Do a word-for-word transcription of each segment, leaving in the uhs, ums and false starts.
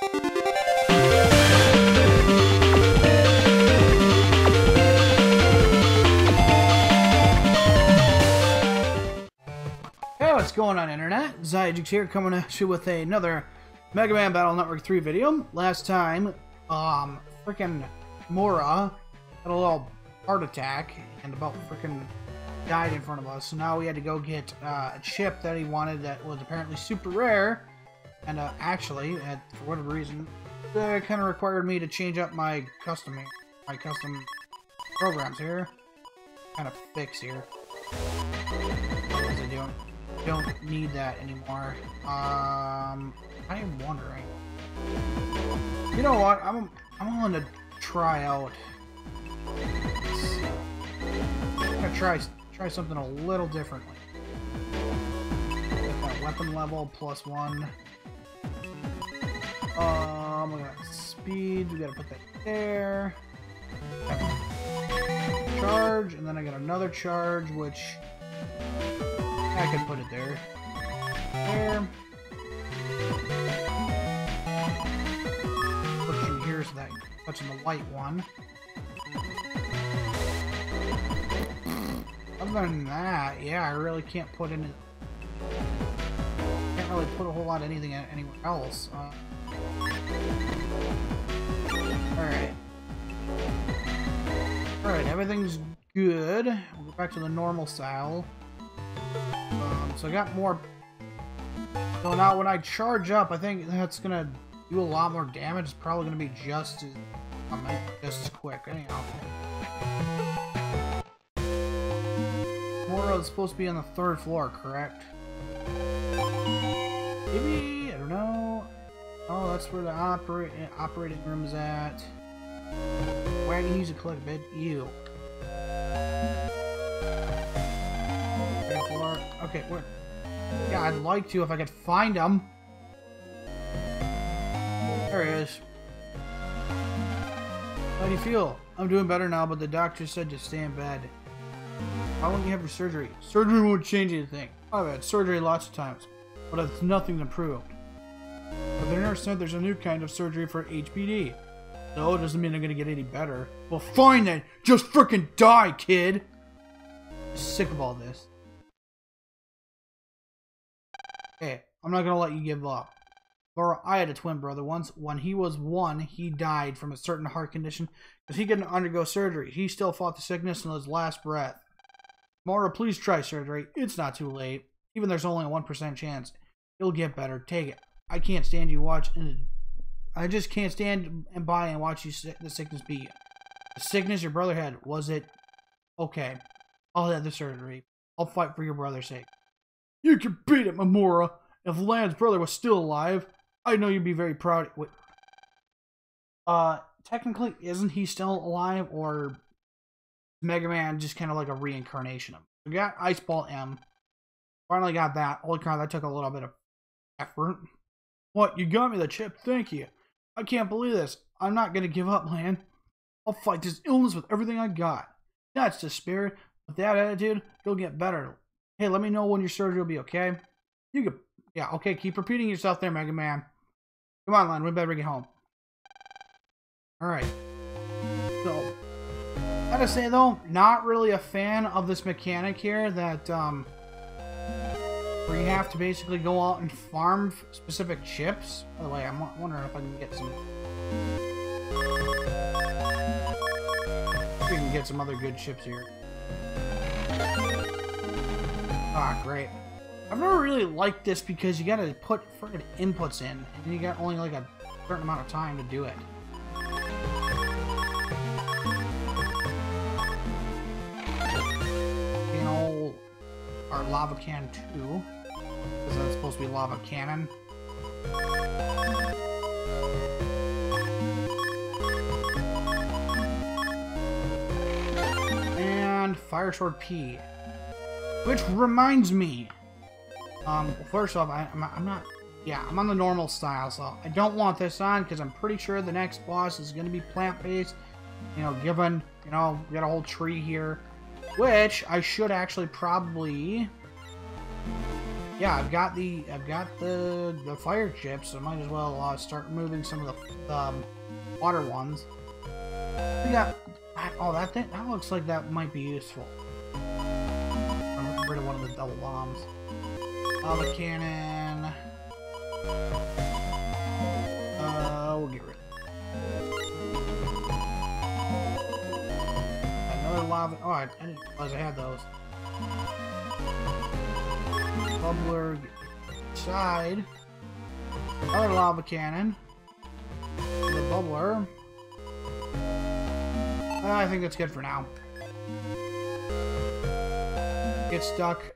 Hey, what's going on, Internet? Xiagax here, coming at you with another Mega Man Battle Network three video. Last time, um, frickin' Mora had a little heart attack and about frickin' died in front of us, so now we had to go get uh, a chip that he wanted that was apparently super rare, and uh, actually, uh, for whatever reason, it kind of required me to change up my custom, my custom programs here. Kind of fix here. I don't, don't need that anymore. Um, I am wondering. You know what? I'm I'm willing to try out. I'm gonna try. Try something a little differently. That weapon level plus one. Um, we got speed. We gotta put that there. Charge, and then I got another charge, which I can put it there. There. Put you here so that touching the light one. Other than that, yeah, I really can't put in. Can't really put a whole lot of anything anywhere else. Uh, all right, all right, everything's good. We'll go back to the normal style. Um, so I got more. So now when I charge up, I think that's gonna do a lot more damage. It's probably gonna be just as, um, just as quick. Anyhow. Mora is supposed to be on the third floor, correct? Maybe? I don't know. Oh, that's where the oper operating room is at. Why didn't you use a click bed? Ew. Okay, where? Yeah, I'd like to if I could find him. There he is. How do you feel? I'm doing better now, but the doctor said to stay in bed. How long do you have your surgery? Surgery won't change anything. I've had surgery lots of times, but it's nothing's improved. But the nurse said there's a new kind of surgery for H B D. No, it doesn't mean I'm gonna get any better. Well, fine then! Just frickin' die, kid! I'm sick of all this. Hey, I'm not gonna let you give up. Laura, I had a twin brother once. When he was one, he died from a certain heart condition because he couldn't undergo surgery. He still fought the sickness until his last breath. Mara, please try surgery. It's not too late. Even there's only a one percent chance. You'll get better. Take it. I can't stand you watch and I just can't stand and by and watch you sick, the sickness beat you. The sickness your brother had, was it? Okay. I'll have the surgery. I'll fight for your brother's sake. You can beat it, Mora. If Lan's brother was still alive, I know you'd be very proud. Wait. Uh, technically, isn't he still alive, or Mega Man just kind of like a reincarnation of him? We got Ice Ball M. Finally got that. Holy crap, that took a little bit of effort. What? You got me the chip? Thank you. I can't believe this. I'm not going to give up, Lan. I'll fight this illness with everything I got. That's the spirit. With that attitude, you'll get better. Hey, let me know when your surgery will be, okay? You can... Yeah, okay, keep repeating yourself there, Mega Man. Come on, Lan, we better get home. Alright. So... gotta say though, not really a fan of this mechanic here that um where you have to basically go out and farm specific chips. By the way, I'm wondering if I can get some if we can get some other good chips here. Ah, great. I've never really liked this because you gotta put freaking inputs in and you got only like a certain amount of time to do it. Our Lava Cannon two, because that's supposed to be Lava Cannon. And Fire Sword P, which reminds me, um, first off, I, I'm, I'm not, yeah, I'm on the normal style, so I don't want this on, because I'm pretty sure the next boss is going to be plant-based, you know, given, you know, we got a whole tree here. Which I should actually probably yeah, I've got the I've got the the fire chips, so might as well uh, start removing some of the um, water ones. We got oh that thing that looks like that might be useful. I'm getting rid of one of the double bombs. Lava cannon. Uh, we'll get rid of it. Another lava. Oh, I didn't realize I had those. Bubbler side. Another lava cannon. The bubbler. Uh, I think that's good for now. Get stuck.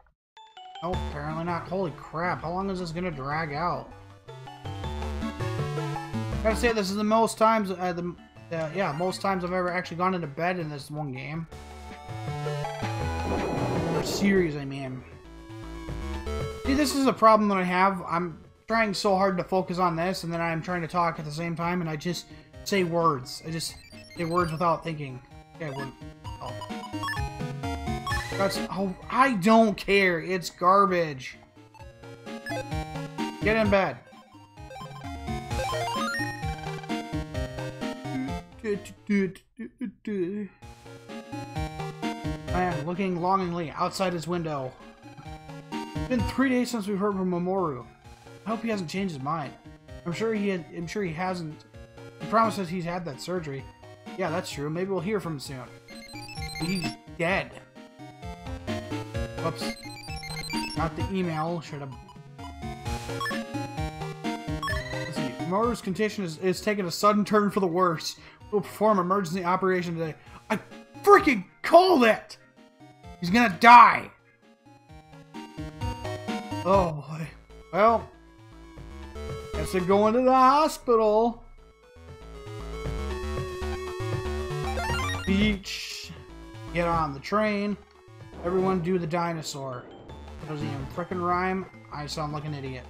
Oh, apparently not. Holy crap, how long is this gonna drag out? I gotta say, this is the most times, uh, the, uh, yeah, most times I've ever actually gone into bed in this one game. Or series, I mean. See, this is a problem that I have. I'm trying so hard to focus on this, and then I'm trying to talk at the same time, and I just say words. I just say words without thinking. Okay, well, oh. That's, oh, I don't care. It's garbage. Get in bed. I am looking longingly outside his window. It's been three days since we've heard from Mamoru. I hope he hasn't changed his mind. I'm sure he had, I'm sure he hasn't. He promises he's had that surgery. Yeah, that's true. Maybe we'll hear from him soon. He's dead. Whoops. Not the email. Should have. Let's see. Mamoru's condition is, is taking a sudden turn for the worse. We'll perform emergency operation today. I freaking called it! He's gonna die! Oh boy. Well, guess they're going to the hospital. Beach. Get on the train. Everyone do the dinosaur. Doesn't even frickin' rhyme. I sound like an idiot.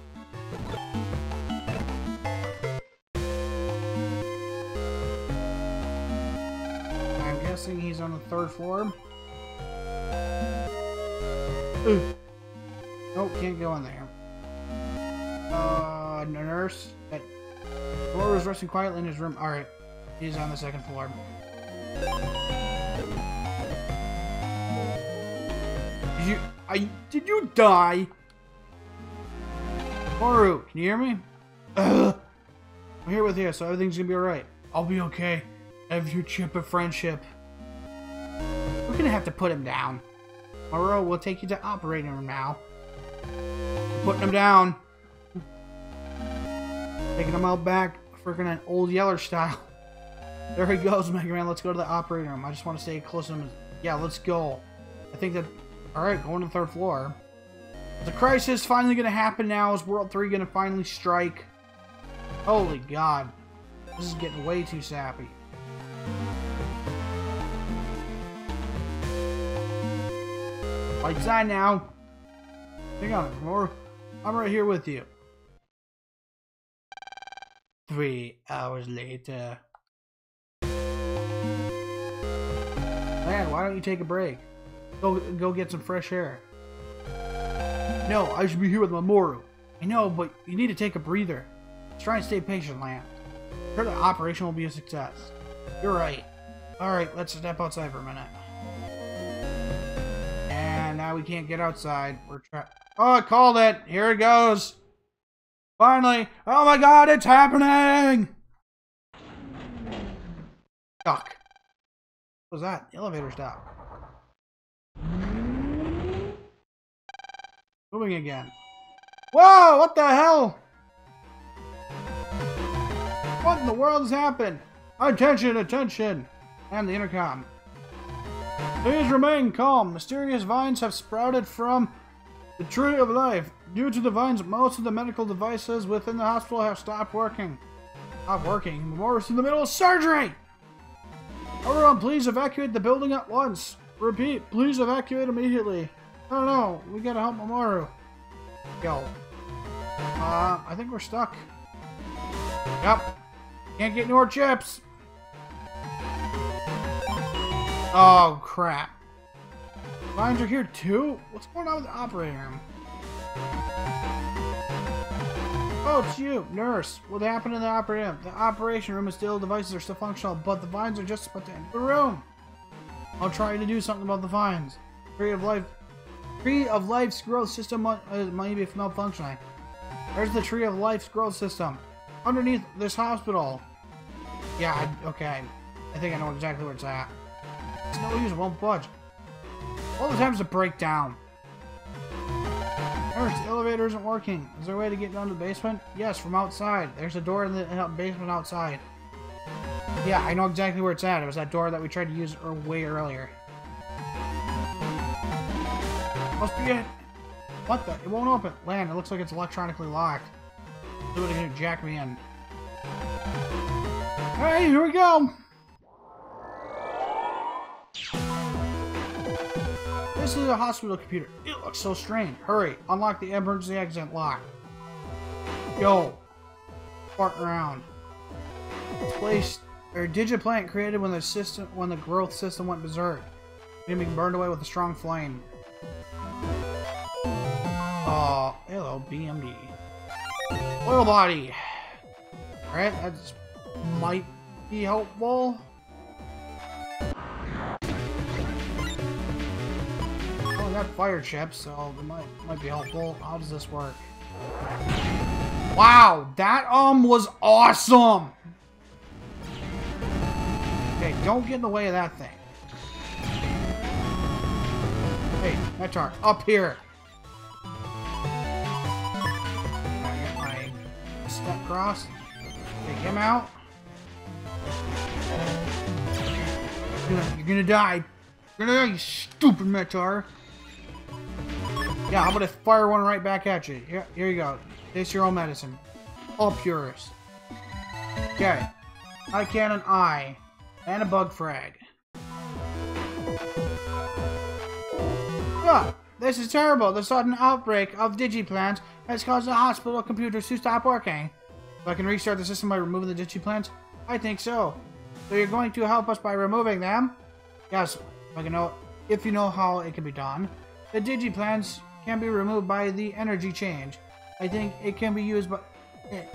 I'm guessing he's on the third floor. Ooh. Nope, can't go in there. Uh, nurse. Mora was resting quietly in his room. Alright, he's on the second floor. Did you... I... Did you die? Mora, can you hear me? Ugh. I'm here with you, so everything's gonna be alright. I'll be okay. Have your chip of friendship. We're gonna have to put him down. Mora, we'll take you to operating room now. Putting him down. Taking him out back. Freaking an old Yeller style. There he goes, Mega Man. Let's go to the operating room. I just want to stay close to him. Yeah, let's go. I think that... Alright, going to the third floor. The crisis finally going to happen now. Is World three going to finally strike? Holy God. This is getting way too sappy. Lights on now. Hang on, more. I'm right here with you. Three hours later. Man, why don't you take a break? Go, go get some fresh air. No, I should be here with Mamoru. I know, but you need to take a breather. Let's try and stay patient, Lan. I'm sure the operation will be a success. You're right. Alright, let's step outside for a minute. And now we can't get outside. We're trapped. Oh, I called it! Here it goes! Finally! Oh my God, it's happening! Fuck. What was that? The elevator stopped. Moving again. Whoa! What the hell? What in the world has happened? Attention, attention! And the intercom. Please remain calm. Mysterious vines have sprouted from the tree of life. Due to the vines, most of the medical devices within the hospital have stopped working. Not working. Mamoru's in the middle of surgery! Everyone, please evacuate the building at once. Repeat, please evacuate immediately. I don't know. We gotta help Mamoru. Yo. Uh, I think we're stuck. Yep. Can't get any more chips. Oh, crap. Vines are here too? What's going on with the operating room? Oh, it's you, nurse. What happened to the operating room? The operation room is still, devices are still functional, but the vines are just about to enter the room. I'll try to do something about the vines. Tree of life, tree of life's growth system might, uh, might be malfunctioning. There's the tree of life's growth system, underneath this hospital. Yeah, I, okay. I think I know exactly where it's at. It's no use, it won't budge. All the time's a breakdown. Nurse, the elevator isn't working. Is there a way to get down to the basement? Yes, from outside. There's a door in the basement outside. Yeah, I know exactly where it's at. It was that door that we tried to use way earlier. Must be it. What the? It won't open. Lan, it looks like it's electronically locked. Do it again, jack me in. Alright, here we go! This is a hospital computer. It looks so strange. Hurry, unlock the emergency exit lock. Yo, fart around. Place or digiplant created when the system when the growth system went berserk, being burned away with a strong flame. Oh, uh, hello, B M D. Oil body. All right, that might be helpful. Got fire chips, so it might might be helpful. How does this work? Wow, that um was awesome. Okay, don't get in the way of that thing. Hey, Mettaur, up here. I got my step cross. Take him out. You're gonna, you're gonna die. You're gonna die, you stupid Mettaur. Yeah, I'm gonna fire one right back at you. Here, here you go. Taste your own medicine. All purist. Okay. I can an eye. And a bug frag. Yeah, this is terrible. The sudden outbreak of digiplants has caused the hospital computers to stop working. So I can restart the system by removing the digiplants? I think so. So you're going to help us by removing them? Yes, I can know if you know how it can be done. The digiplants can be removed by the energy change. I think it can be used by it,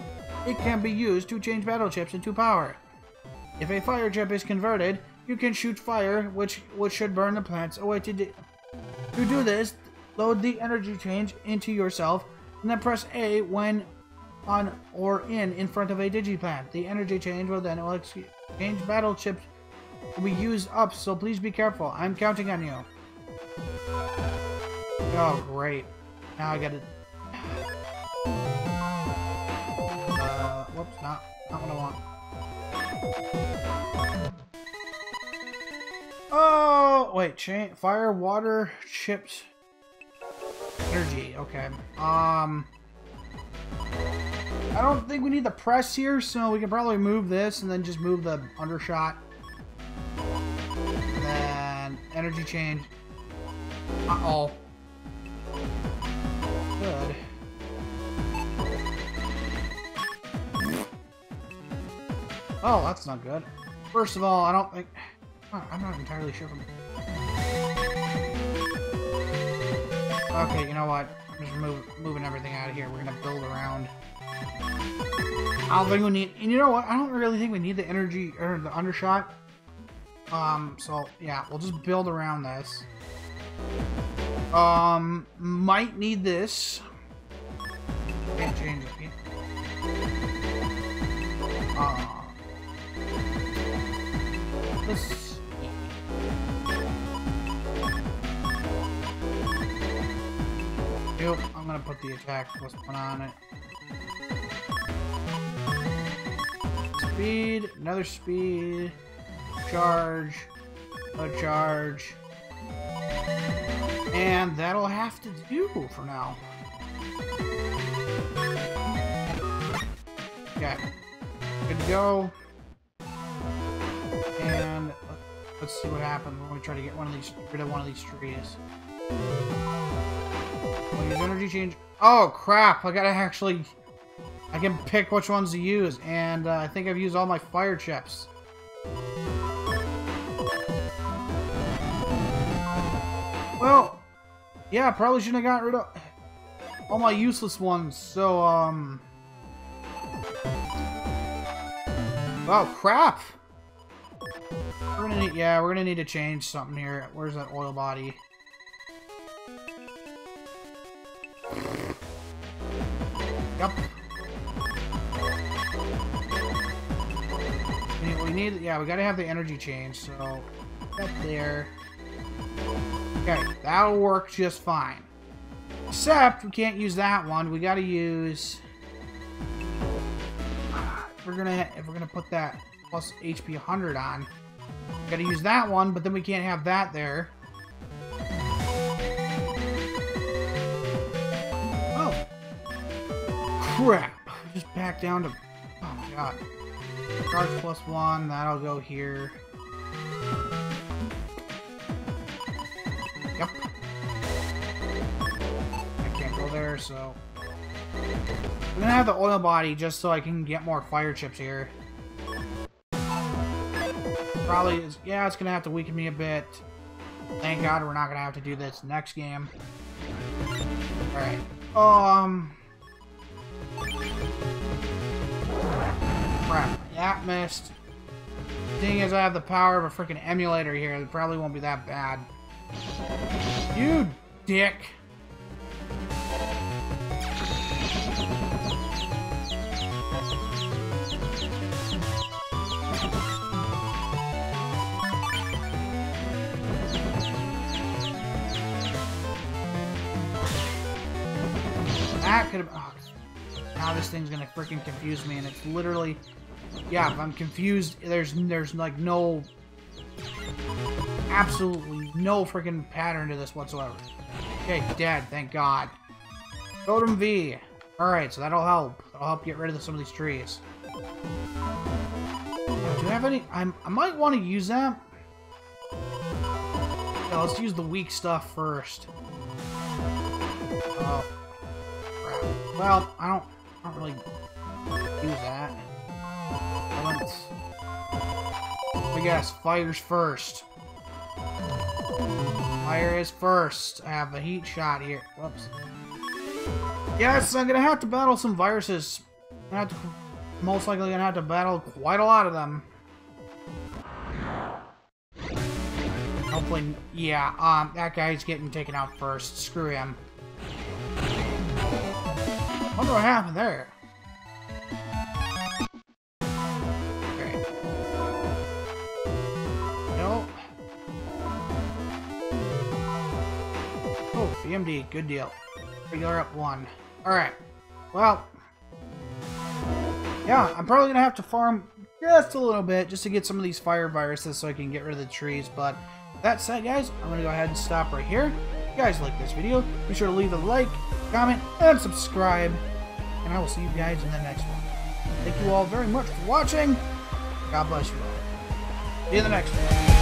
it can be used to change battle chips into power. If a fire chip is converted, you can shoot fire, which which should burn the plants away. To do to do this, load the energy change into yourself, and then press A when on or in in front of a digiplant. The energy change will then change battle chips we use up. So please be careful. I'm counting on you. Oh great! Now I gotta. Uh, whoops, not not what I want. Oh wait, chain fire, water, chips, energy. Okay. Um, I don't think we need the press here, so we can probably move this and then just move the undershot. And then energy change. Uh oh. Good. Oh, that's not good. First of all, I don't think... I'm not entirely sure. Okay, you know what? I'm just move, moving everything out of here. We're going to build around. I don't think we need... And you know what? I don't really think we need the energy... Or the undershot. Um, so, yeah. We'll just build around this. Um, might need this. Can't change it. Uh, this. Yep, I'm gonna put the attack plus one on it. Speed, another speed, charge, a charge. And that'll have to do for now. Okay. Good to go. And let's see what happens when we try to get one of these rid of one of these trees. We'll use energy change. Oh crap! I gotta actually I can pick which ones to use, and uh, I think I've used all my fire chips. Well, yeah, probably shouldn't have got rid of... all my useless ones, so, um... oh, crap! We're gonna need, yeah, we're gonna need to change something here. Where's that oil body? Yep. We need, yeah, we gotta have the energy change, so... up there. Okay, that'll work just fine. Except, we can't use that one. We gotta use... We're gonna, if we're gonna put that plus H P one hundred on, gotta use that one, but then we can't have that there. Oh. Crap. Just back down to... oh my god. Charge plus one, that'll go here. Yep. I can't go there, so... I'm gonna have the oil body just so I can get more fire chips here. Probably is, yeah, it's gonna have to weaken me a bit. Thank God we're not gonna have to do this next game. Alright. Um Crap, that missed. The thing is I have the power of a freaking emulator here, it probably won't be that bad. You dick. That could have... oh, now this thing's gonna freaking confuse me, and it's literally... yeah, if I'm confused, there's, there's like no... absolutely no freaking pattern to this whatsoever. Okay, dead, thank God. Totem V. Alright, so that'll help. That'll help get rid of some of these trees. Do I have any... I'm, I might want to use that. No, let's use the weak stuff first. Oh. Well, I don't, I don't really use that. I guess fire's first. Fire is first. I have a heat shot here. Whoops. Yes, I'm gonna have to battle some viruses. I'm gonna have to, most likely gonna have to battle quite a lot of them. Hopefully, yeah. Um, that guy's getting taken out first. Screw him. I wonder what happened there. Okay. Nope. Oh, B M D, good deal. Regular up one. Alright. Well. Yeah, I'm probably gonna have to farm just a little bit just to get some of these fire viruses so I can get rid of the trees, but that said, guys, I'm gonna go ahead and stop right here. If you guys like this video, be sure to leave a like, comment, and subscribe. And I will see you guys in the next one. Thank you all very much for watching. God bless you all. See you in the next one.